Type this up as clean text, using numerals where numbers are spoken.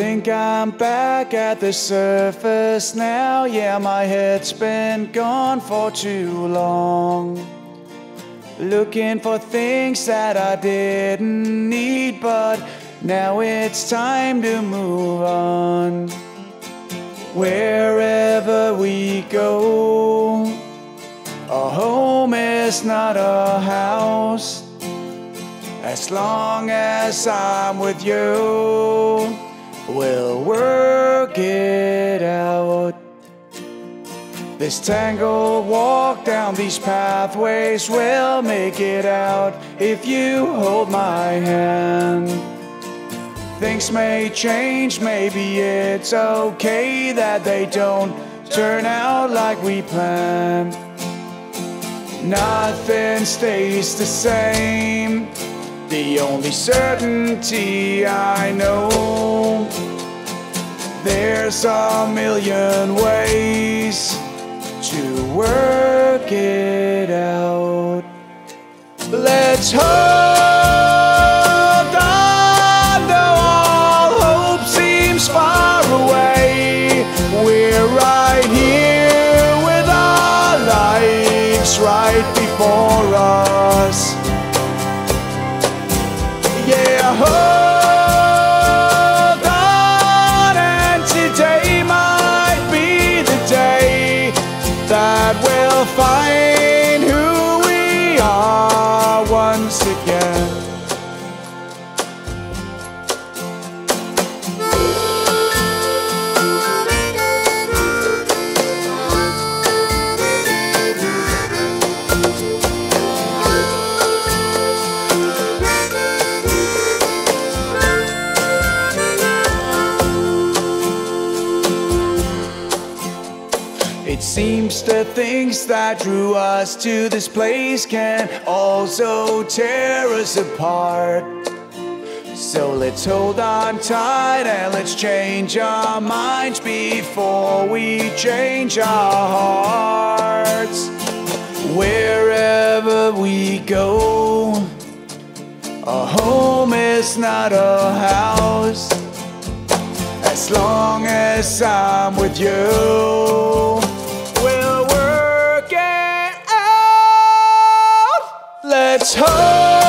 think I'm back at the surface now. Yeah, my head's been gone for too long, looking for things that I didn't need, but now it's time to move on. Wherever we go, a home is not a house. As long as I'm with you, we'll work it out. This tangled walk down these pathways, we'll make it out if you hold my hand. Things may change, maybe it's okay that they don't turn out like we planned. Nothing stays the same. The only certainty I know, there's a million ways to work it out. Let's hold on, though all hope seems far away. We're right here with our lives right before us. Yeah, hold on, and today might be the day that we'll find who we are once again. It seems the things that drew us to this place can also tear us apart. So let's hold on tight and let's change our minds before we change our hearts. Wherever we go, a home is not a house. As long as I'm with you, let's hope.